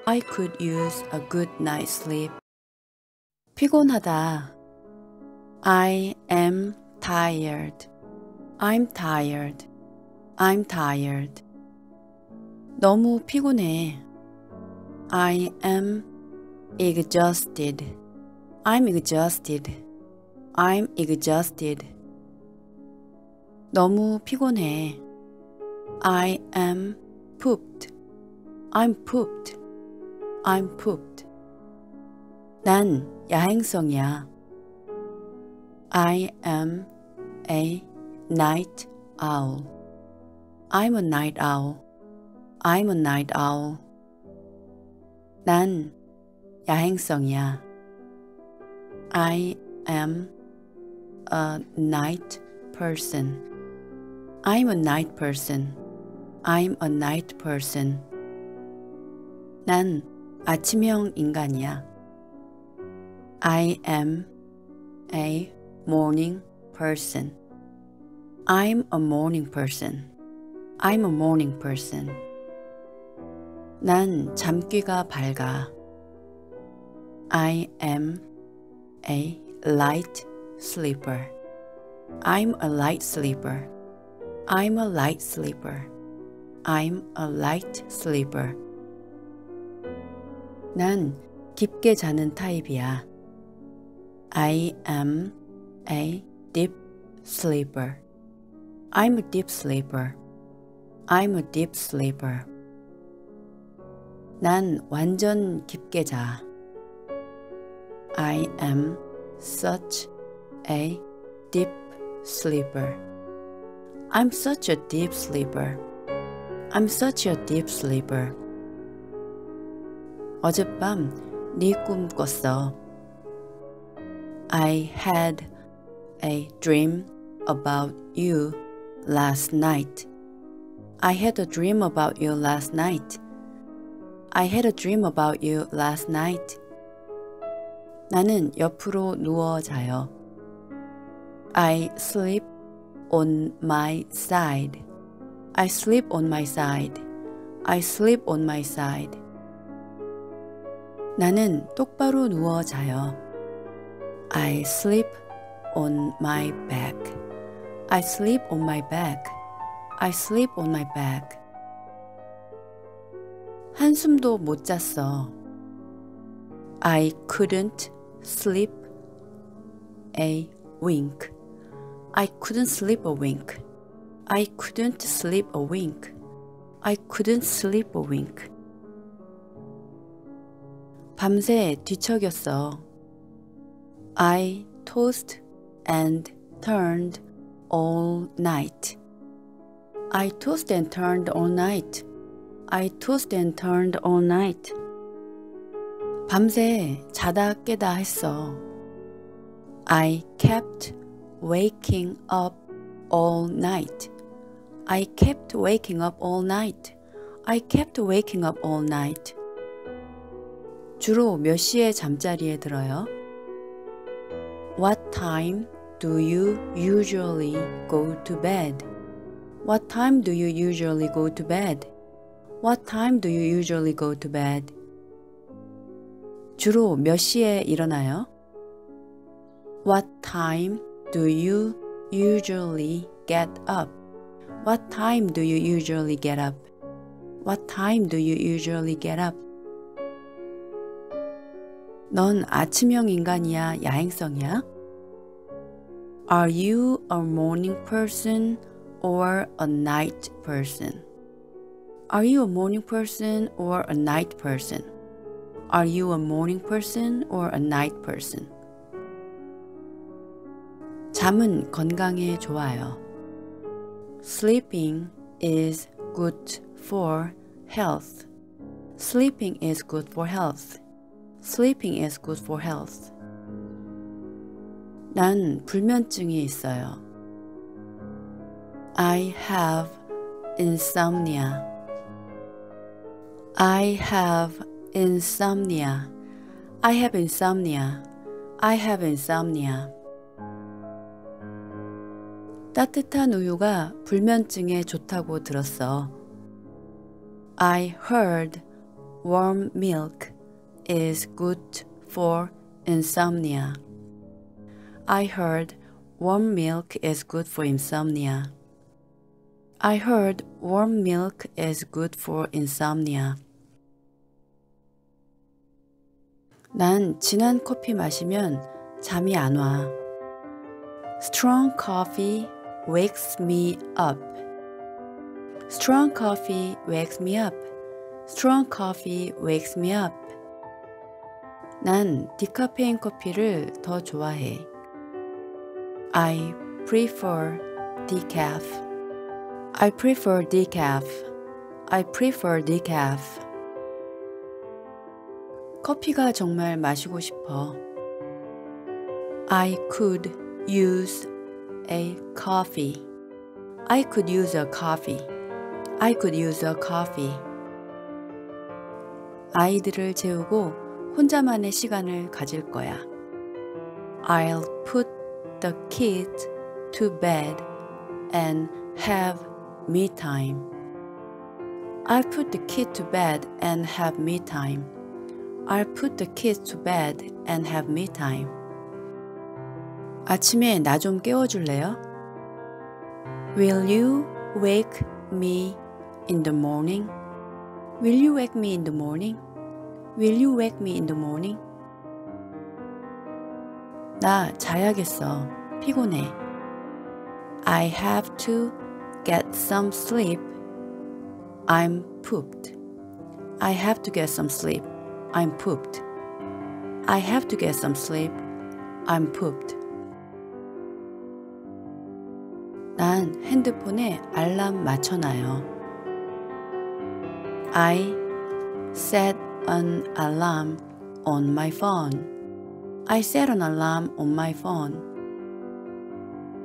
I could use a good night's sleep. 피곤하다. I am tired. I'm tired. I'm tired. 너무 피곤해. I am exhausted. I'm exhausted. I'm exhausted. 너무 피곤해. I am pooped. I'm pooped. I'm pooped. 난 야행성이야. I am a night owl. I'm a night owl. I'm a night owl. 난 야행성이야. I am a night person. I'm a night person. I'm a night person. 난 아침형 인간이야. I am a morning person. I'm a morning person. I'm a morning person. 난 잠귀가 밝아. I am a light sleeper. I'm a light sleeper. I'm a light sleeper. I'm a light sleeper. 난 깊게 자는 타입이야. I am a deep sleeper. I'm a deep sleeper. I'm a deep sleeper. 난 완전 깊게 자. I am such a deep sleeper. I'm such a deep sleeper. I'm such a deep sleeper. 어젯밤 네 꿈 꿨어. I had a dream about you last night. I had a dream about you last night. I had a dream about you last night. 나는 옆으로 누워 자요. I sleep on my side. I sleep on my side. I sleep on my side. 나는 똑바로 누워 자요. I sleep on my back. I sleep on my back. I sleep on my back. 한숨도 못 잤어. I couldn't sleep a wink. I couldn't sleep a wink. I couldn't sleep a wink. I couldn't sleep a wink. 밤새 뒤척였어. I tossed and turned all night. I tossed and turned all night. I tossed and turned all night. 밤새 자다 깨다 했어. I kept waking up all night. I kept waking up all night. I kept waking up all night. 주로 몇 시에 잠자리에 들어요? What time do you usually go to bed? What time do you usually go to bed? What time do you usually go to bed? 주로 몇 시에 일어나요? What time do you usually get up? What time do you usually get up? What time do you usually get up? 넌 아침형 인간이야, 야행성이야? Are you a morning person or a night person? Are you a morning person or a night person? Are you a morning person or a night person? 잠은 건강에 좋아요. Sleeping is good for health. Sleeping is good for health. Sleeping is good for health. 난 불면증이 있어요. I have insomnia. I have insomnia. I have insomnia. I have insomnia. 따뜻한 우유가 불면증에 좋다고 들었어. I heard warm milk is good for insomnia. I heard warm milk is good for insomnia. I heard warm milk is good for insomnia. 난 진한 커피 마시면 잠이 안 와. Strong coffee wakes me up. Strong coffee wakes me up. Strong coffee wakes me up. 난 디카페인 커피를 더 좋아해. I prefer decaf. I prefer decaf. I prefer decaf. 커피가 정말 마시고 싶어. I could use a coffee. I could use a coffee. I could use a coffee. 아이들을 재우고 혼자만의 시간을 가질 거야. I'll put the kids to bed and have me time. I'll put the kids to bed and have me time. I'll put the kids to bed and have me time. 아침에 나 좀 깨워줄래요? Will you wake me in the morning? Will you wake me in the morning? Will you wake me in the morning? 나 자야겠어. 피곤해. I have to get some sleep. I'm pooped. I have to get some sleep. I'm pooped. I have to get some sleep. I'm pooped. 난 핸드폰에 알람 맞춰놔요. I set an alarm on my phone. I set an alarm on my phone.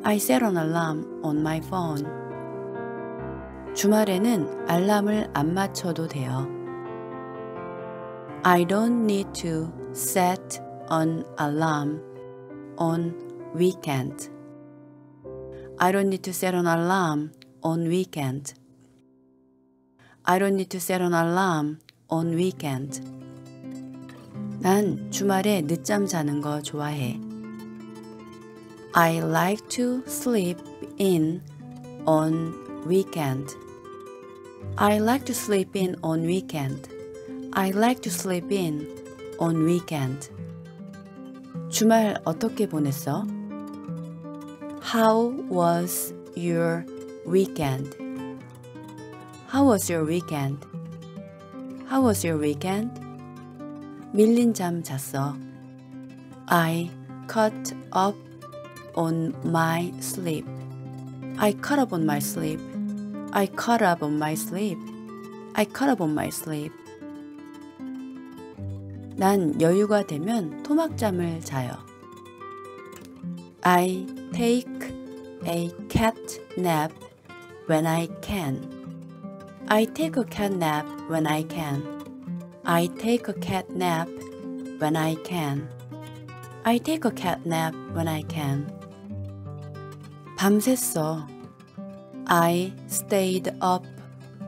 I set an alarm on my phone. 주말에는 알람을 안 맞춰도 돼요. I don't need to set an alarm on weekend. I don't need to set an alarm on weekend. I don't need to set an alarm on weekend. 난 주말에 늦잠 자는 거 좋아해. I like to sleep in on Weekend. I like to sleep in on weekend. I like to sleep in on weekend. 주말 어떻게 보냈어? How was your weekend? How was your weekend? How was your weekend? 밀린 잠 잤어. I caught up on my sleep. I caught up on my sleep. I caught up on my sleep. I caught up on my sleep. 난 여유가 되면 토막잠을 자요. I take a cat nap when I can. I take a cat nap when I can. I take a cat nap when I can. I take a cat nap when I can. 밤샜어. I stayed up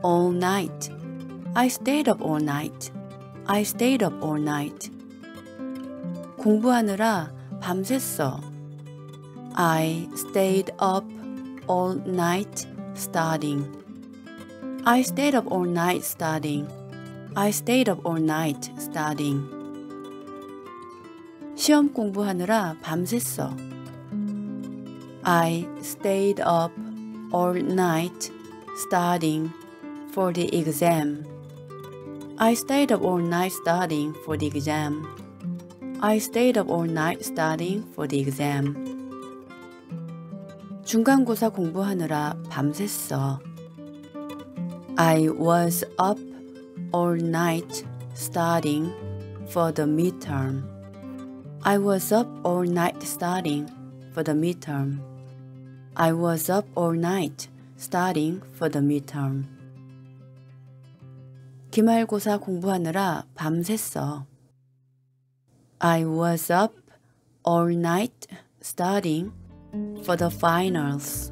all night. I stayed up all night. I stayed up all night. 공부하느라 밤샜어. I stayed up all night studying. I stayed up all night studying. I stayed up all night studying. 시험 공부하느라 밤샜어. I stayed up all night studying for the exam. I stayed up all night studying for the exam. I stayed up all night studying for the exam. 중간고사 공부하느라 밤샜어. I was up all night studying for the midterm. I was up all night studying for the midterm. I was up all night studying for the midterm. 기말고사 공부하느라 밤샜어. I was up all night studying for the finals.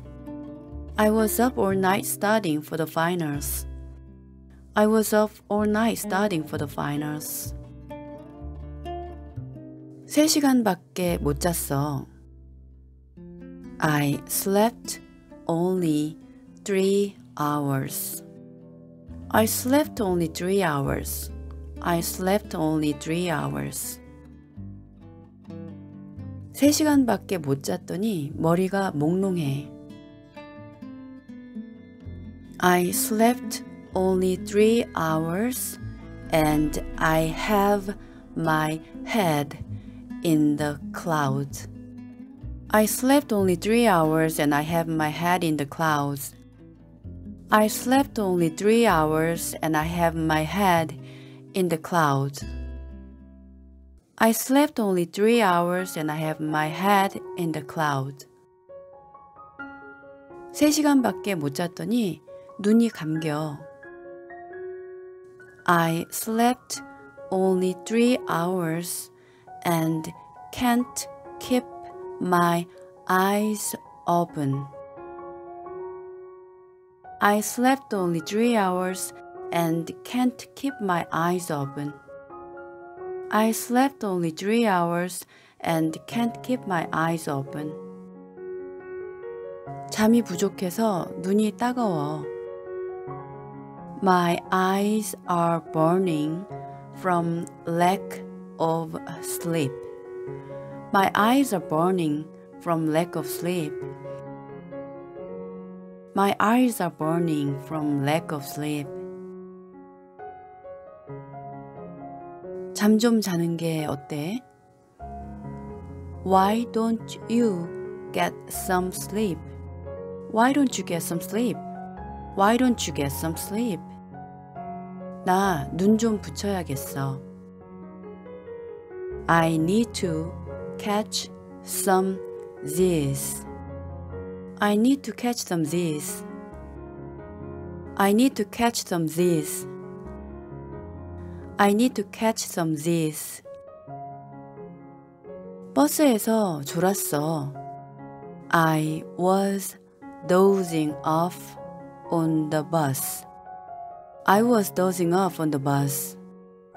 I was up all night studying for the finals. I was up all night studying for the finals. 3시간밖에 못 잤어. I slept only 3 hours. I slept only 3 hours. I slept only 3 hours. 3시간밖에 못 잤더니 머리가 몽롱해. I slept only 3 hours and I have my head in the clouds. I slept only 3 hours and I have my head in the clouds. I slept only 3 hours and I have my head in the clouds. I slept only 3 hours and I have my head in the clouds. 3시간밖에 못 잤더니 눈이 감겨. I slept only 3 hours and can't keep my eyes open. I slept only 3 hours and can't keep my eyes open. I slept only 3 hours and can't keep my eyes open. 잠이 부족해서 눈이 따가워. My eyes are burning from lack of sleep. My eyes are burning from lack of sleep. My eyes are burning from lack of sleep. 잠 좀 자는 게 어때? Why don't you get some sleep? Why don't you get some sleep? Why don't you get some sleep? 나 눈 좀 붙여야겠어. I need to catch some Z's. I need to catch some Z's. I need to catch some Z's. I need to catch some Z's. 버스에서 졸았어. I was dozing off on the bus. I was dozing off on the bus.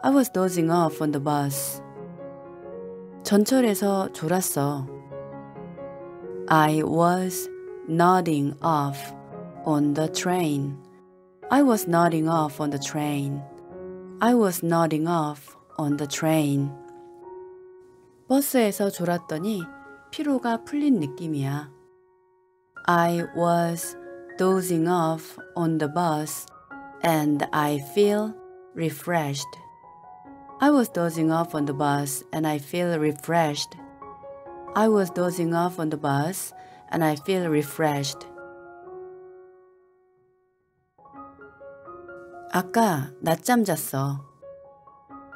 I was dozing off on the bus. 전철에서 졸았어. I was nodding off on the train. I was nodding off on the train. I was nodding off on the train. 버스에서 졸았더니 피로가 풀린 느낌이야. I was dozing off on the bus and I feel refreshed. I was dozing off on the bus and I feel refreshed. I was dozing off on the bus and I feel refreshed. 아까 낮잠 잤어.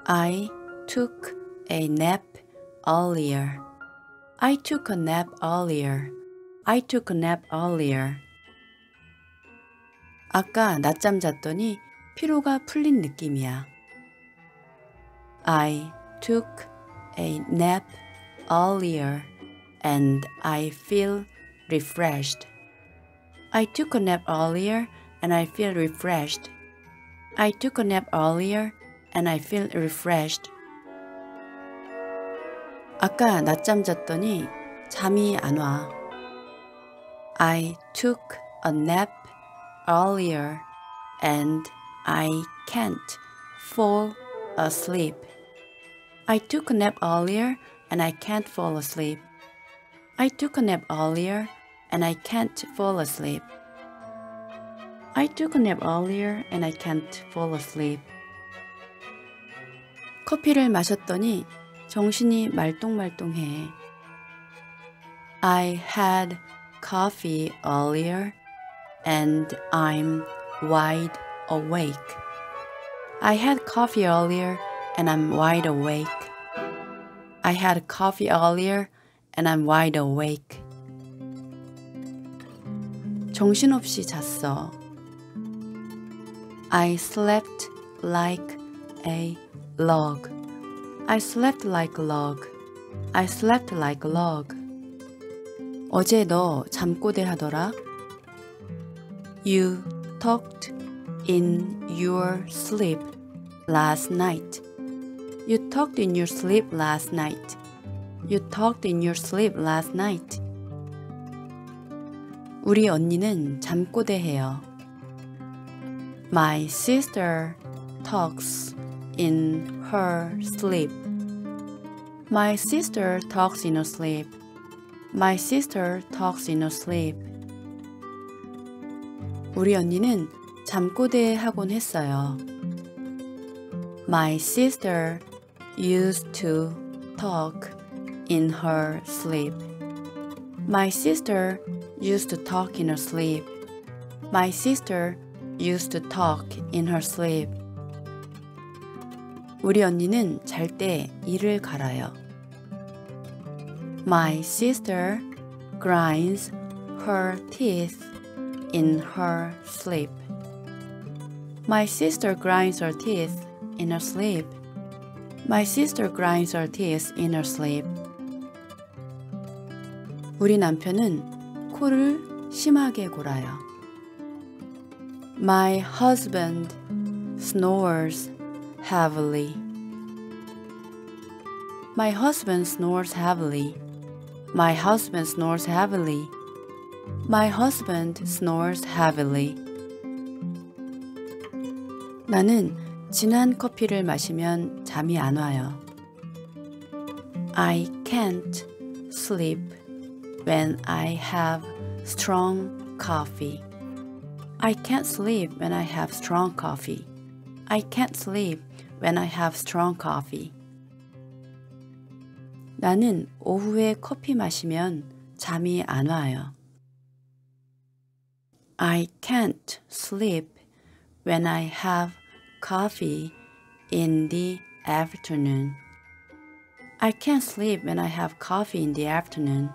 I took a nap earlier. I took a nap earlier. I took a nap earlier. 아까 낮잠 잤더니 피로가 풀린 느낌이야. I took a nap earlier and I feel refreshed. I took a nap earlier and I feel refreshed. I took a nap earlier and I feel refreshed. 아까 낮잠 잤더니 잠이 안 와. I took a nap earlier and I can't fall asleep. I took a nap earlier and I can't fall asleep. I took a nap earlier and I can't fall asleep. I took a nap earlier and I can't fall asleep. 커피를 마셨더니 정신이 말똥말똥해. I had coffee earlier and I'm wide awake. I had coffee earlier and I'm wide awake. I had coffee earlier and I'm wide awake. 정신없이 잤어. I slept like a log. I slept like a log. I slept like a log. 어제 너 잠꼬대 하더라. You talked in your sleep last night. You talked in your sleep last night. You talked in your sleep last night. 우리 언니는 잠꼬대 해요. My sister talks in her sleep. My sister talks in her sleep. My sister talks in her sleep. 우리 언니는 잠꼬대 하곤 했어요. My sister used to talk in her sleep. My sister used to talk in her sleep. My sister used to talk in her sleep. 우리 언니는 잘 때 이를 갈아요. My sister grinds her teeth in her sleep. My sister grinds her teeth in her sleep. My sister grinds her teeth in her sleep. 우리 남편은 코를 심하게 골아요. My husband snores heavily. My husband snores heavily. My husband snores heavily. My husband snores heavily. 나는 진한 커피를 마시면 잠이 안 와요. I can't sleep when I have strong coffee. I can't sleep when I have strong coffee. I can't sleep when I have strong coffee. 나는 오후에 커피 마시면 잠이 안 와요. I can't sleep when I have coffee in the afternoon. I can't sleep when I have coffee in the afternoon.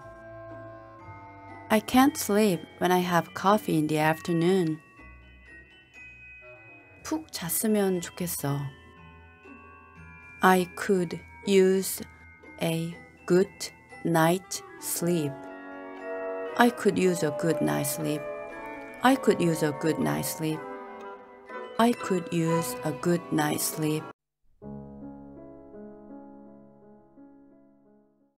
I can't sleep when I have coffee in the afternoon. 푹 잤으면 좋겠어. I could use a good night's sleep. I could use a good night's sleep. I could use a good night's sleep. I could use a good night's sleep.